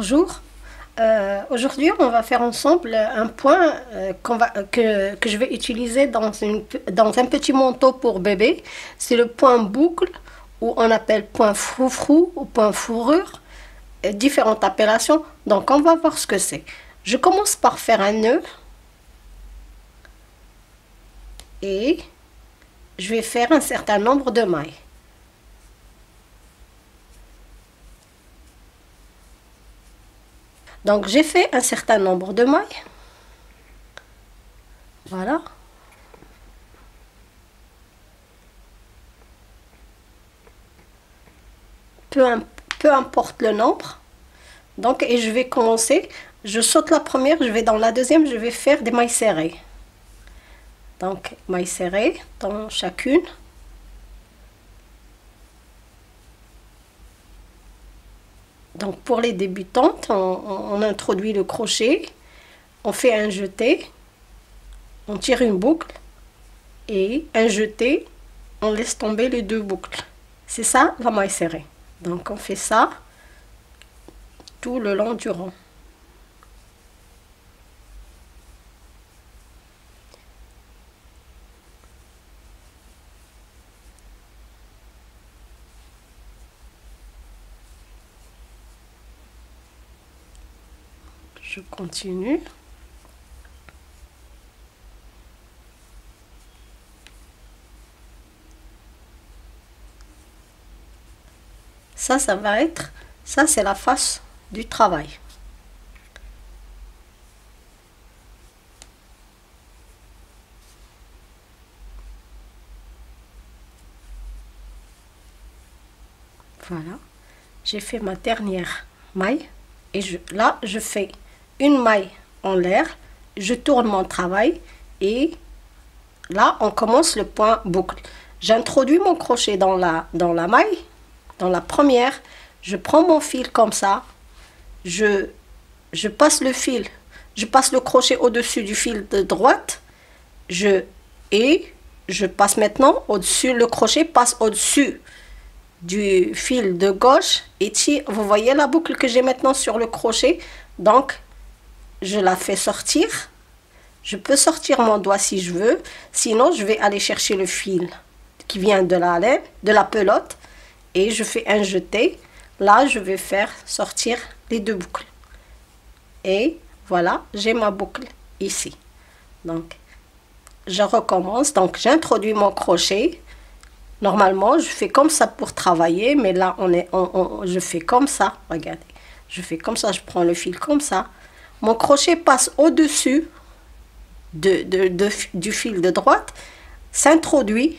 Bonjour, aujourd'hui on va faire ensemble un point que je vais utiliser dans un petit manteau pour bébé. C'est le point boucle, ou on appelle point froufrou ou point fourrure, différentes appellations. Donc on va voir ce que c'est. Je commence par faire un nœud et je vais faire un certain nombre de mailles. Donc j'ai fait un certain nombre de mailles, voilà. Peu importe le nombre. Donc, et je vais commencer, je saute la première, je vais dans la deuxième, je vais faire des mailles serrées. Donc mailles serrées dans chacune. Donc pour les débutantes, on introduit le crochet, on fait un jeté, on tire une boucle et un jeté, on laisse tomber les deux boucles. C'est ça la maille serrée. Donc on fait ça tout le long du rang. Je continue. Ça va être, ça c'est la face du travail. Voilà, j'ai fait ma dernière maille et là je fais une maille en l'air, je tourne mon travail et là on commence le point boucle. J'introduis mon crochet dans la maille, dans la première, je prends mon fil comme ça, je passe le fil, je passe le crochet au-dessus du fil de droite, et je passe maintenant au-dessus, le crochet passe au-dessus du fil de gauche et tire. Vous voyez la boucle que j'ai maintenant sur le crochet, donc je la fais sortir, je peux sortir mon doigt si je veux, sinon je vais aller chercher le fil qui vient de la laine, de la pelote, et je fais un jeté. Là je vais faire sortir les deux boucles et voilà, j'ai ma boucle ici. Donc je recommence, donc j'introduis mon crochet, normalement je fais comme ça pour travailler, mais là je fais comme ça, regardez, je fais comme ça, je prends le fil comme ça. Mon crochet passe au-dessus du fil de droite, s'introduit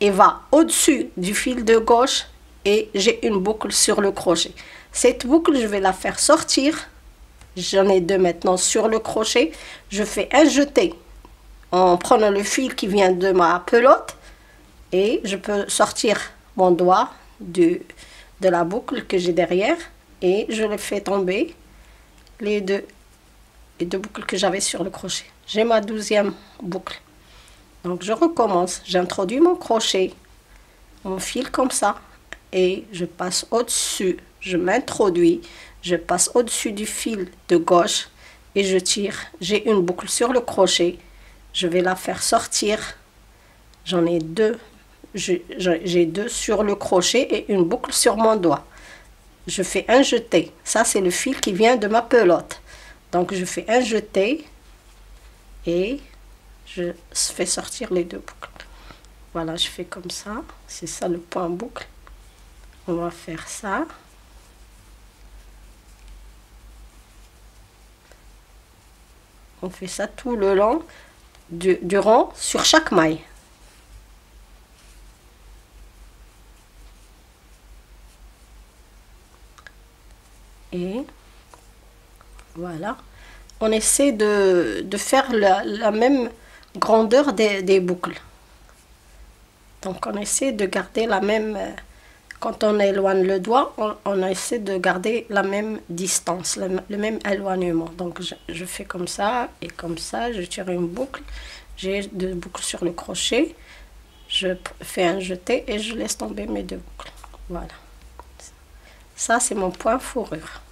et va au-dessus du fil de gauche et j'ai une boucle sur le crochet. Cette boucle, je vais la faire sortir. J'en ai deux maintenant sur le crochet. Je fais un jeté en prenant le fil qui vient de ma pelote et je peux sortir mon doigt de la boucle que j'ai derrière et je le fais tomber. Les deux boucles que j'avais sur le crochet. J'ai ma 12e boucle. Donc je recommence. J'introduis mon crochet, mon fil comme ça, et je passe au-dessus. Je m'introduis, je passe au-dessus du fil de gauche et je tire. J'ai une boucle sur le crochet. Je vais la faire sortir. J'en ai deux. J'ai deux sur le crochet et une boucle sur mon doigt. Je fais un jeté, ça c'est le fil qui vient de ma pelote, donc je fais un jeté et je fais sortir les deux boucles. Voilà, je fais comme ça, c'est ça le point boucle. On va faire ça, on fait ça tout le long du rang sur chaque maille. Et voilà, on essaie de faire la même grandeur des boucles. Donc on essaie de garder la même, quand on éloigne le doigt, on essaie de garder la même distance, le même éloignement. Donc je fais comme ça et comme ça, je tire une boucle, j'ai deux boucles sur le crochet, je fais un jeté et je laisse tomber mes deux boucles. Voilà. Ça, c'est mon point fourrure.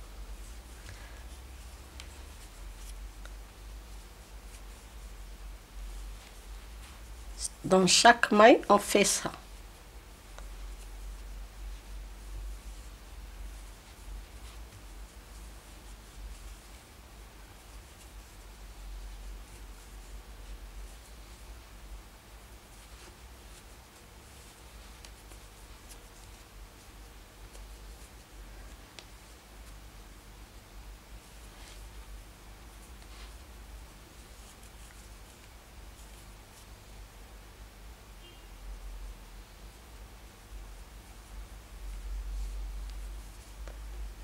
Dans chaque maille, on fait ça.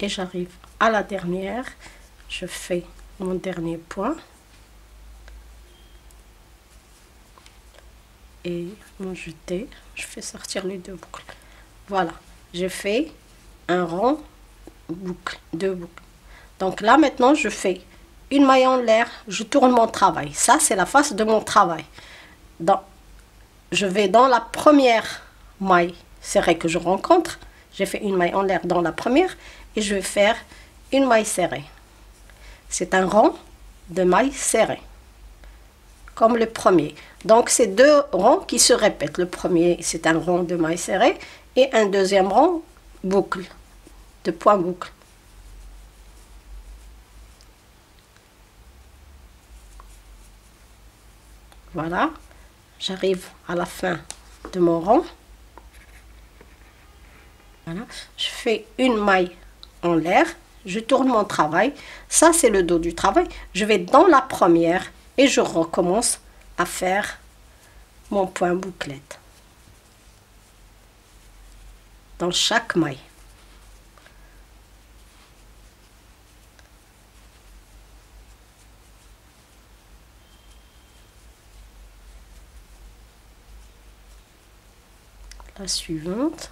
Et j'arrive à la dernière, je fais mon dernier point et mon jeté, je fais sortir les deux boucles. Voilà, j'ai fait un rond, boucle, deux boucles. Donc là maintenant je fais une maille en l'air, je tourne mon travail. Ça c'est la face de mon travail. Je vais dans la première maille serrée que je rencontre, j'ai fait une maille en l'air dans la première. Et je vais faire une maille serrée. C'est un rond de mailles serrées, comme le premier. Donc c'est deux ronds qui se répètent. Le premier, c'est un rond de mailles serrées et un deuxième rond boucle, de point boucle. Voilà, j'arrive à la fin de mon rond. Voilà, je fais une maille en l'air, je tourne mon travail, ça c'est le dos du travail, je vais dans la première et je recommence à faire mon point bouclette dans chaque maille. La suivante.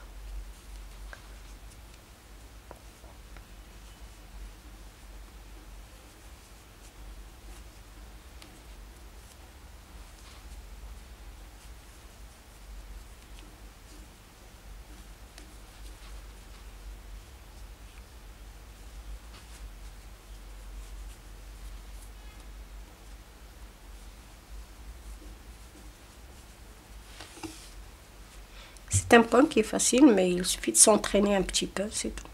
C'est un point qui est facile, mais il suffit de s'entraîner un petit peu, c'est tout.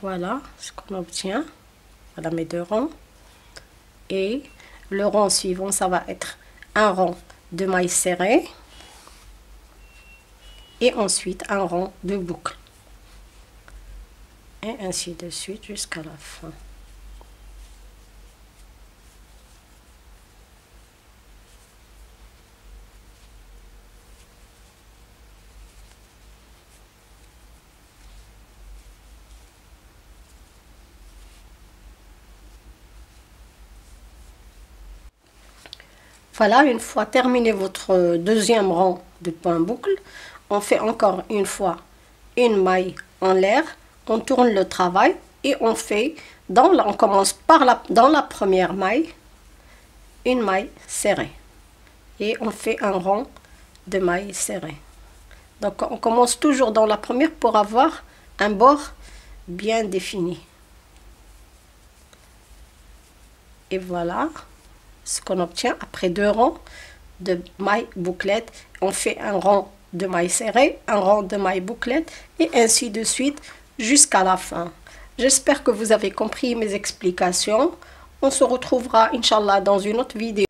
Voilà ce qu'on obtient. Voilà mes deux ronds. Et le rond suivant, ça va être un rond de mailles serrées et ensuite un rond de boucle et ainsi de suite jusqu'à la fin. Voilà, une fois terminé votre deuxième rang de point boucle, on fait encore une fois une maille en l'air, on tourne le travail et on fait, on commence par dans la première maille, une maille serrée. Et on fait un rang de mailles serrées. Donc on commence toujours dans la première pour avoir un bord bien défini. Et voilà ce qu'on obtient après deux rangs de mailles bouclettes. On fait un rang de mailles serrées, un rang de mailles bouclettes et ainsi de suite jusqu'à la fin. J'espère que vous avez compris mes explications. On se retrouvera Inch'Allah dans une autre vidéo.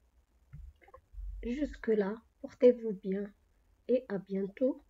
Jusque là, portez-vous bien et à bientôt.